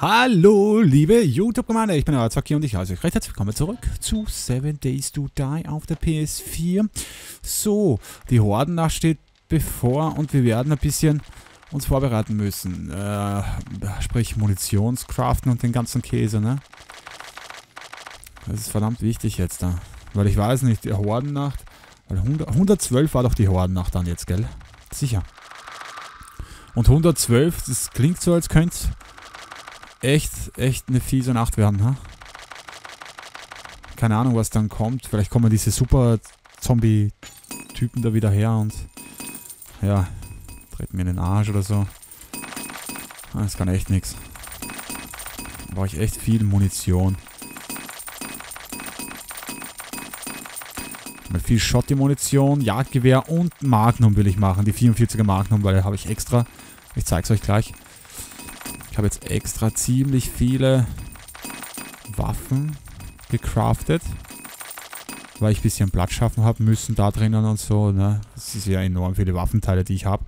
Hallo liebe YouTube-Gemeinde, ich bin euer Zacki und ich heiße euch recht herzlich willkommen zurück zu 7 Days to Die auf der PS4. So, die Hordennacht steht bevor und wir werden ein bisschen uns vorbereiten müssen. Sprich Munitionscraften und den ganzen Käse, ne? Das ist verdammt wichtig jetzt da. Weil ich weiß nicht, die Hordennacht, weil 112 war doch die Hordennacht dann jetzt, gell? Sicher. Und 112, das klingt so, als könnte es echt eine fiese Nacht werden, ha? Keine Ahnung, was dann kommt. Vielleicht kommen diese super Zombie-Typen da wieder her und ja, treten mir in den Arsch oder so. Das kann echt nichts. Da brauche ich echt viel Munition. Mit viel Schotti-Munition, Jagdgewehr und Magnum will ich machen. Die 44er Magnum, weil da habe ich extra. Ich zeige es euch gleich. Ich habe jetzt extra ziemlich viele Waffen gecraftet, weil ich ein bisschen Platz schaffen habe müssen da drinnen und so, ne? Das ist ja enorm viele Waffenteile, die ich habe.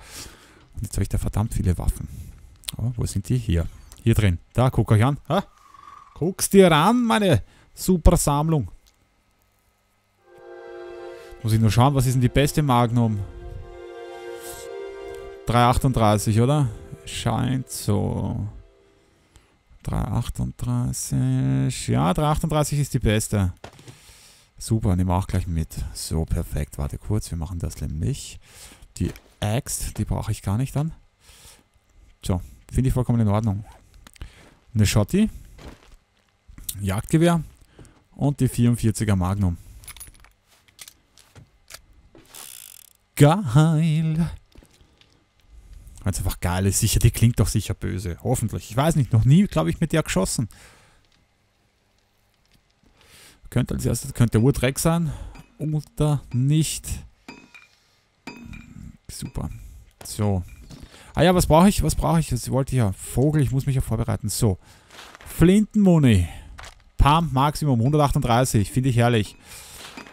Und jetzt habe ich da verdammt viele Waffen. Aber wo sind die? Hier. Hier drin. Da, guck euch an. Ha? Guck's dir an, meine super Sammlung. Muss ich nur schauen, was ist denn die beste Magnum? 338, oder? Scheint so. 338. Ja, 338 ist die beste. Super, nehmen wir auch gleich mit. So, perfekt. Warte kurz, wir machen das nämlich. Die Axt, die brauche ich gar nicht dann. So, finde ich vollkommen in Ordnung. Eine Schotti. Jagdgewehr. Und die 44er Magnum. Geil. Weil es einfach geil ist. Sicher, die klingt doch sicher böse. Hoffentlich. Ich weiß nicht, noch nie, glaube ich, mit der geschossen. Könnte als erstes, könnte Urdreck sein. Oder nicht. Super. So. Ah ja, was brauche ich? Was brauche ich? Das wollte ich ja. Vogel, ich muss mich ja vorbereiten. So. Flintenmuni. Pam, Maximum 138. Finde ich herrlich.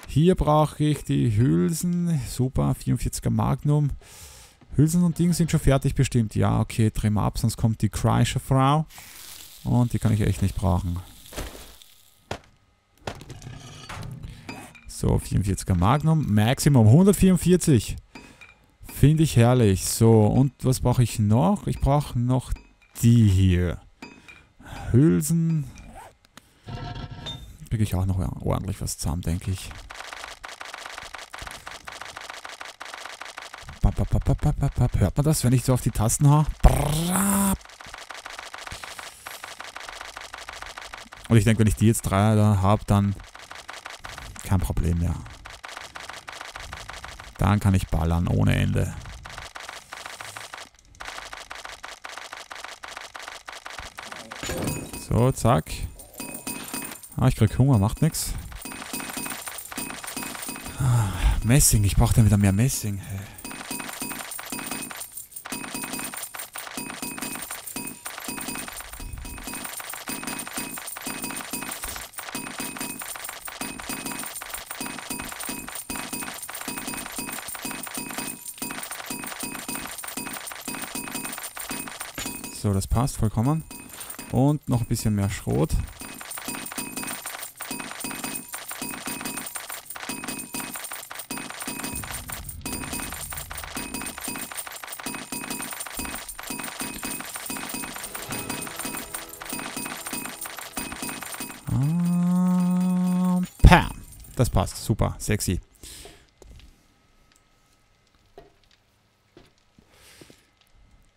Hier brauche ich die Hülsen. Super, 44er Magnum. Hülsen und Ding sind schon fertig bestimmt. Ja, okay, drehen wir ab, sonst kommt die Kreischer-Frau. Und die kann ich echt nicht brauchen. So, 44er Magnum. Maximum 144. Finde ich herrlich. So, und was brauche ich noch? Ich brauche noch die hier. Hülsen. Kriege ich auch noch ordentlich was zusammen, denke ich. Hört man das, wenn ich so auf die Tasten hau? Und ich denke, wenn ich die jetzt drei da habe, dann kein Problem mehr. Dann kann ich ballern ohne Ende. So, zack. Ah, ich krieg Hunger, macht nichts. Messing, ich brauche dann wieder mehr Messing. Hey. So, das passt vollkommen. Und noch ein bisschen mehr Schrot. Pam! Das passt. Super. Sexy.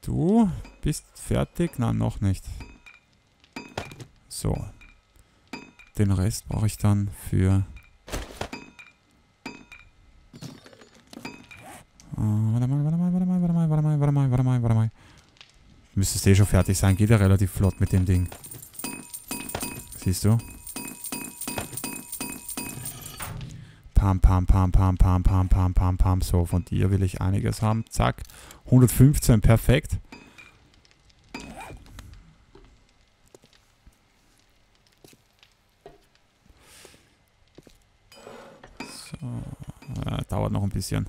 Du bist fertig? Nein, noch nicht. So. Den Rest brauche ich dann für... Warte mal. Müsste es eh schon fertig sein. Geht ja relativ flott mit dem Ding. Siehst du? Pam, pam, pam, pam, pam, pam, pam, pam, pam. So, von dir will ich einiges haben. Zack. 115, perfekt. So, dauert noch ein bisschen.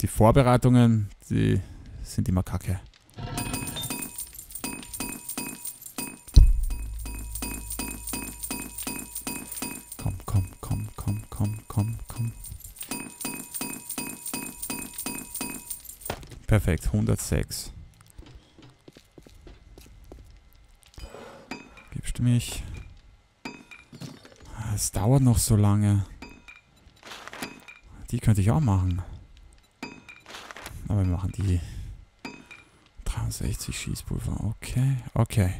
Die Vorbereitungen, die sind immer kacke. Perfekt, 106. Gibst du mich? Es dauert noch so lange. Die könnte ich auch machen. Aber wir machen die. 63 Schießpulver. Okay, okay.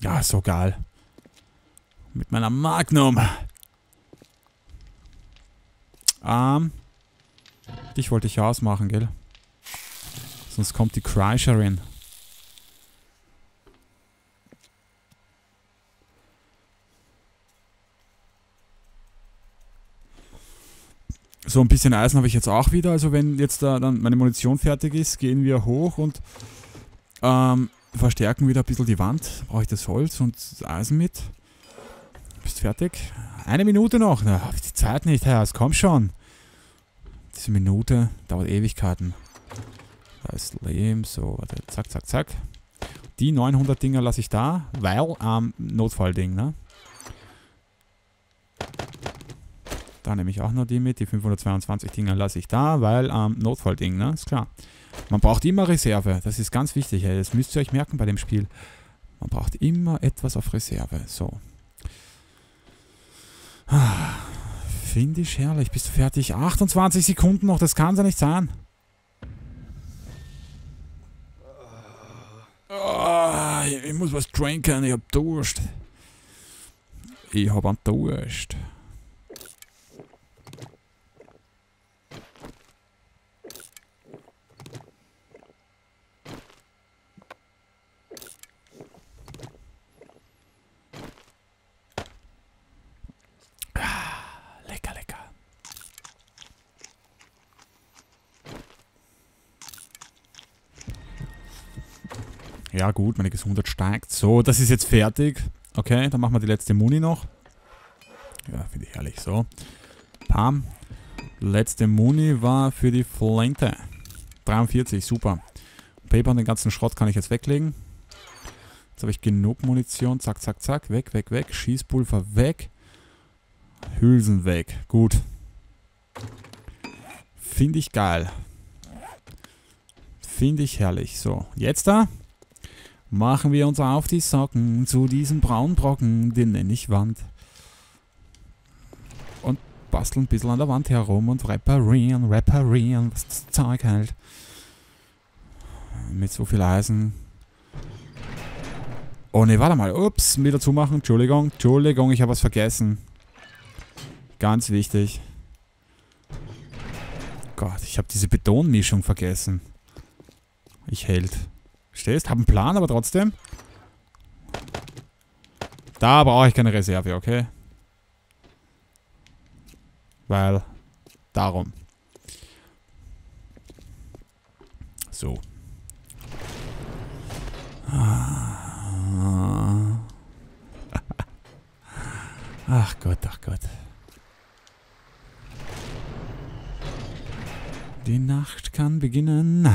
Ja, so geil. Mit meiner Magnum. Dich wollte ich ja ausmachen, gell? Sonst kommt die Crasherin. So ein bisschen Eisen habe ich jetzt auch wieder. Also wenn jetzt da dann meine Munition fertig ist, gehen wir hoch und verstärken wieder ein bisschen die Wand. Brauche ich das Holz und das Eisen mit. Bist fertig? 1 Minute noch. Na, hab ich die Zeit nicht, Herr. Komm schon. Diese Minute dauert Ewigkeiten. Da ist Lehm. So, warte. Zack, zack, zack. Die 900 Dinger lasse ich da, weil Notfallding, ne? Da nehme ich auch noch die mit. Die 522 Dinger lasse ich da, weil Notfallding, ne? Ist klar. Man braucht immer Reserve. Das ist ganz wichtig, ey. Das müsst ihr euch merken bei dem Spiel. Man braucht immer etwas auf Reserve. So. Finde ich herrlich. Bist du fertig? 28 Sekunden noch. Das kann ja nicht sein. Oh, ich muss was trinken. Ich hab Durst. Ich hab einen Durst. Ja gut, meine Gesundheit steigt. So, das ist jetzt fertig. Okay, dann machen wir die letzte Muni noch. Ja, finde ich herrlich. So. Pam. Letzte Muni war für die Flinte. 43, super. Paper und den ganzen Schrott kann ich jetzt weglegen. Jetzt habe ich genug Munition. Zack, zack, zack. Weg, weg, weg. Schießpulver weg. Hülsen weg. Gut. Finde ich geil. Finde ich herrlich. So, jetzt da. Machen wir uns auf die Socken zu diesem braunen Brocken, den nenne ich Wand. Und basteln ein bisschen an der Wand herum und reparieren, was das Zeug hält. Mit so viel Eisen. Oh ne, warte mal. Ups, wieder zumachen. Entschuldigung, Entschuldigung, ich habe was vergessen. Ganz wichtig. Gott, ich habe diese Betonmischung vergessen. Ich hält. Stehst, hab einen Plan, aber trotzdem. Da brauche ich keine Reserve, okay? Weil, darum. So. Ach Gott, ach Gott. Die Nacht kann beginnen.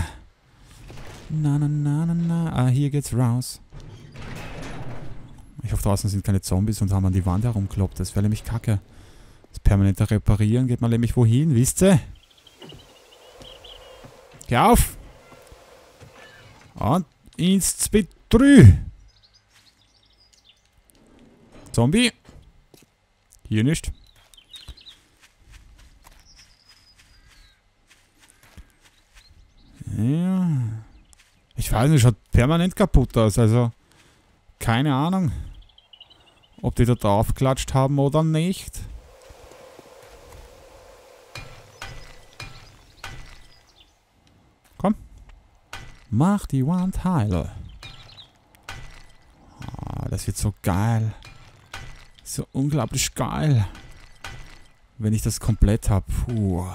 Na, na, na, na, na. Ah, hier geht's raus. Ich hoffe, draußen sind keine Zombies und haben an die Wand herumkloppt. Das wäre nämlich kacke. Das permanente Reparieren geht man nämlich wohin, wisst ihr? Geh auf! Und ins Spitrü! Zombie! Hier nicht. Ja. Ich weiß nicht, schaut permanent kaputt aus, also keine Ahnung, ob die da drauf geklatscht haben oder nicht. Komm, mach die Wand heil. Ah, das wird so geil, so unglaublich geil, wenn ich das komplett habe. Puh.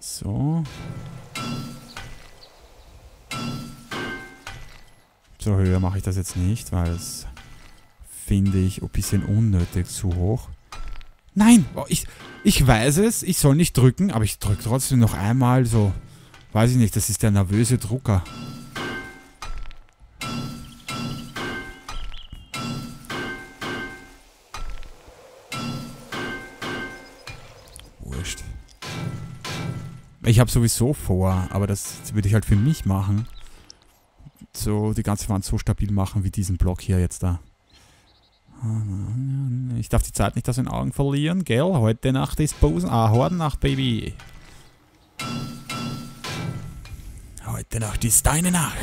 So. So höher mache ich das jetzt nicht, weil es finde ich ein bisschen unnötig zu hoch. Nein! Oh, ich weiß es, ich soll nicht drücken, aber ich drücke trotzdem noch einmal so. Weiß ich nicht, das ist der nervöse Drucker. wurscht. Ich habe sowieso vor, aber das würde ich halt für mich machen. So, die ganze Wand so stabil machen wie diesen Block hier jetzt da. Ich darf die Zeit nicht aus den Augen verlieren, gell? Heute Nacht ist Posen. Ah, Hordennacht, Baby. Heute Nacht ist deine Nacht.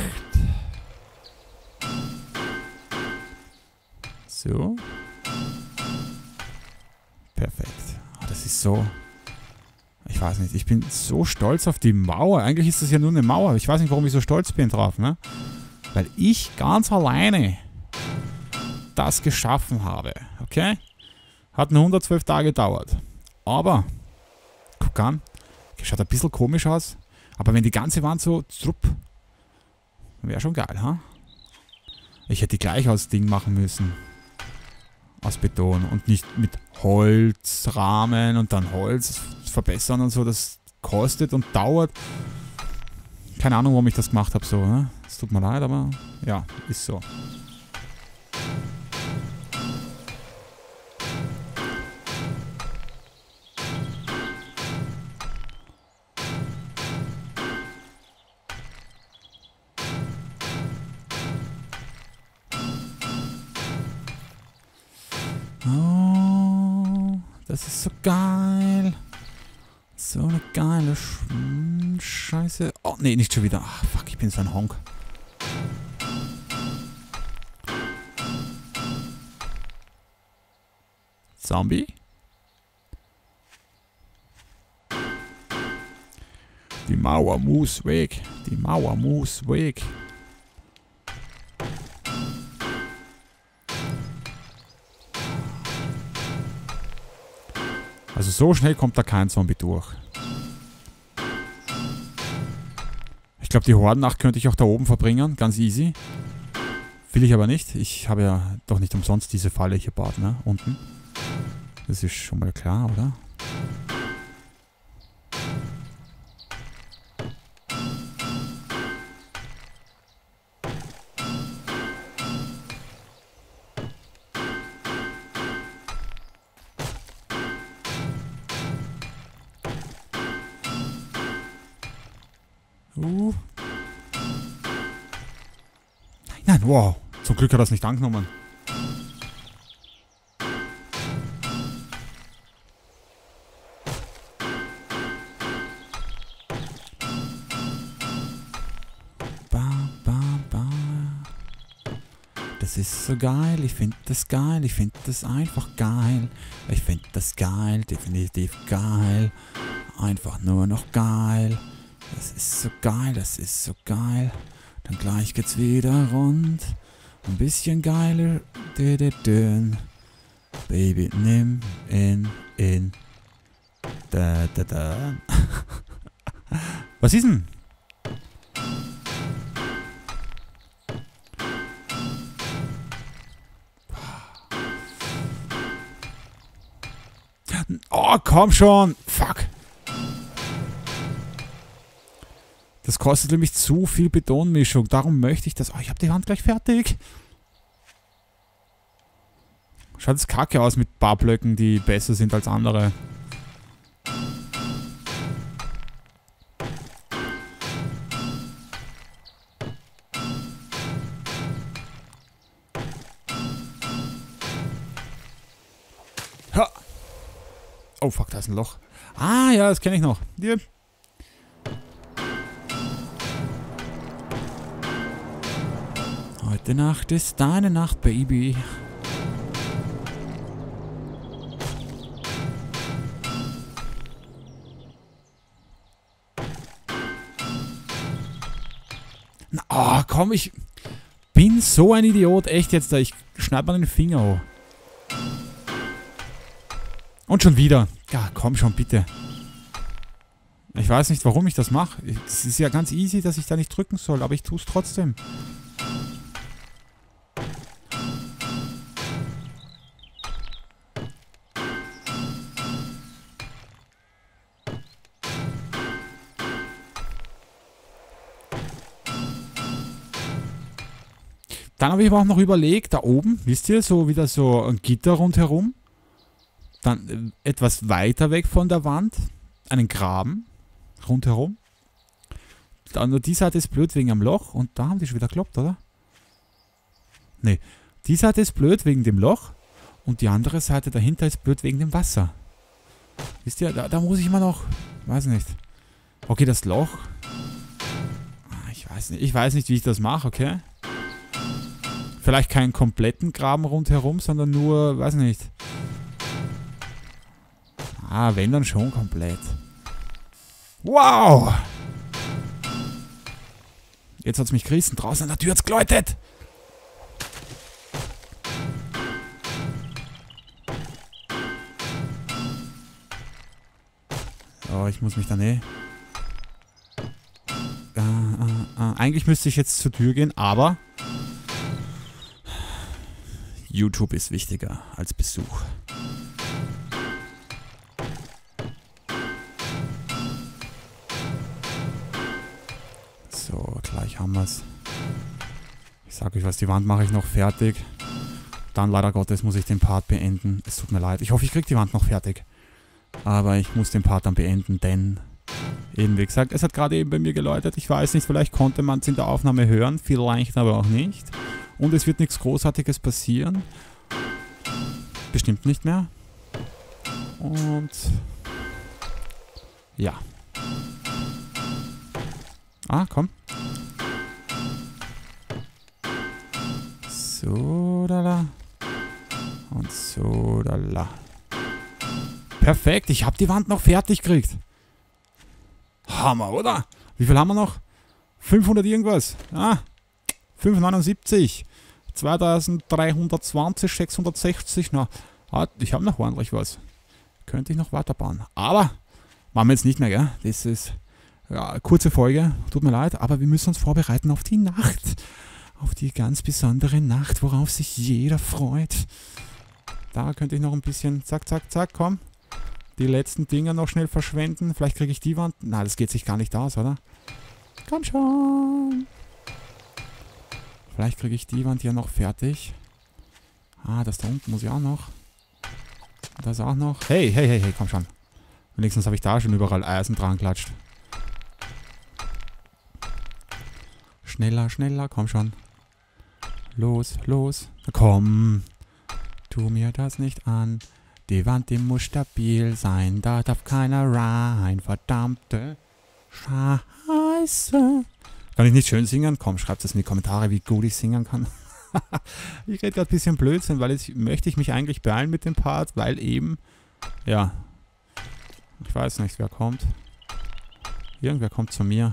So. Perfekt. Das ist so... Ich weiß nicht, ich bin so stolz auf die Mauer. Eigentlich ist das ja nur eine Mauer. Ich weiß nicht, warum ich so stolz bin drauf, ne? Weil ich ganz alleine das geschaffen habe, okay? Hat nur 112 Tage gedauert. Aber, guck an, schaut ein bisschen komisch aus. Aber wenn die ganze Wand so strupp, wäre schon geil, ha? Ich hätte die gleich aus Ding machen müssen. Aus Beton und nicht mit Holzrahmen und dann Holz verbessern und so. Das kostet und dauert. Keine Ahnung, warum ich das gemacht habe so. Ne? Es tut mir leid, aber ja, ist so. Das ist so geil. So eine geile Scheiße. Oh, nee, nicht schon wieder. Ach, fuck, ich bin so ein Honk. Zombie? Die Mauer muss weg. Die Mauer muss weg. Also so schnell kommt da kein Zombie durch. Ich glaube, die Hordennacht könnte ich auch da oben verbringen. Ganz easy. Will ich aber nicht. Ich habe ja doch nicht umsonst diese Falle hier gebaut, ne? Unten. Das ist schon mal klar, oder? Nein, wow. Zum Glück hat er es nicht angenommen. Das ist so geil. Ich finde das geil. Ich finde das einfach geil. Ich finde das geil. Definitiv geil. Einfach nur noch geil. Das ist so geil, das ist so geil. Dann gleich geht's wieder rund. Ein bisschen geile. Baby, nimm in. Was ist denn? Oh, komm schon. Fuck. Das kostet nämlich zu viel Betonmischung. Darum möchte ich das... Oh, ich habe die Wand gleich fertig. Schaut das kacke aus mit ein paar Blöcken, die besser sind als andere. Ha! Oh fuck, da ist ein Loch. Ah ja, das kenne ich noch. Yep. Heute Nacht ist deine Nacht, Baby. Na, oh, komm, ich bin so ein Idiot. Echt jetzt da. Ich schneide mal den Finger. Und schon wieder. Ja, komm schon, bitte. Ich weiß nicht, warum ich das mache. Es ist ja ganz easy, dass ich da nicht drücken soll, aber ich tue es trotzdem. Dann habe ich aber auch noch überlegt, da oben, wisst ihr, so wieder so ein Gitter rundherum. Dann etwas weiter weg von der Wand, einen Graben rundherum. Dann nur die Seite ist blöd wegen am Loch. Und da haben die schon wieder gekloppt, oder? Ne, die Seite ist blöd wegen dem Loch. Und die andere Seite dahinter ist blöd wegen dem Wasser. Wisst ihr, da muss ich immer noch... Weiß nicht. Okay, das Loch. Ich weiß nicht, wie ich das mache, okay? Vielleicht keinen kompletten Graben rundherum, sondern nur... Weiß nicht. Ah, wenn, dann schon komplett. Wow! Jetzt hat es mich gerissen. Draußen an der Tür hat es geläutet. Oh, ich muss mich dann eigentlich müsste ich jetzt zur Tür gehen, aber... YouTube ist wichtiger als Besuch. Haben wir es. Ich sag euch was, die Wand mache ich noch fertig. Dann leider Gottes muss ich den Part beenden. Es tut mir leid. Ich hoffe, ich kriege die Wand noch fertig. Aber ich muss den Part dann beenden, denn eben wie gesagt, es hat gerade eben bei mir geläutet. Ich weiß nicht, vielleicht konnte man es in der Aufnahme hören. Vielleicht aber auch nicht. Und es wird nichts Großartiges passieren. Bestimmt nicht mehr. Und ja. Ah, komm. So, da, la. Und so, da, la. Perfekt, ich habe die Wand noch fertig gekriegt. Hammer, oder? Wie viel haben wir noch? 500 irgendwas. Ah, 579. 2320, 660. Na, ich habe noch ordentlich was. Könnte ich noch weiterbauen. Aber machen wir jetzt nicht mehr, gell? Das ist ja, kurze Folge. Tut mir leid, aber wir müssen uns vorbereiten auf die Nacht. Auf die ganz besondere Nacht, worauf sich jeder freut. Da könnte ich noch ein bisschen... Zack, zack, zack, komm. Die letzten Dinger noch schnell verschwenden. Vielleicht kriege ich die Wand... Na, das geht sich gar nicht aus, oder? Komm schon. Vielleicht kriege ich die Wand hier noch fertig. Ah, das da unten muss ich auch noch. Das auch noch. Hey, hey, hey, hey, komm schon. Wenigstens habe ich da schon überall Eisen dran klatscht. Schneller, schneller, komm schon. Los, los. Komm. Tu mir das nicht an. Die Wand, die muss stabil sein. Da darf keiner rein. Verdammte Scheiße. Kann ich nicht schön singen? Komm, schreibt es in die Kommentare, wie gut ich singen kann. Ich rede gerade ein bisschen Blödsinn, weil jetzt möchte ich mich eigentlich beeilen mit dem Part, weil eben... Ja. Ich weiß nicht, wer kommt. Irgendwer kommt zu mir.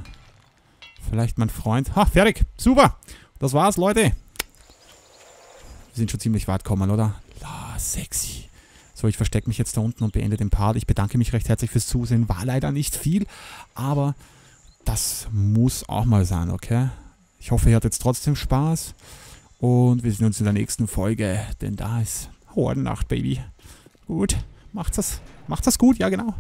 Vielleicht mein Freund. Ha, fertig. Super. Das war's, Leute. Wir sind schon ziemlich weit gekommen, oder? La, sexy. So, ich verstecke mich jetzt da unten und beende den Part. Ich bedanke mich recht herzlich fürs Zusehen. War leider nicht viel, aber das muss auch mal sein, okay? Ich hoffe, ihr hattet trotzdem Spaß. Und wir sehen uns in der nächsten Folge, denn da ist Hordennacht, Baby. Gut. Macht's das gut? Ja, genau.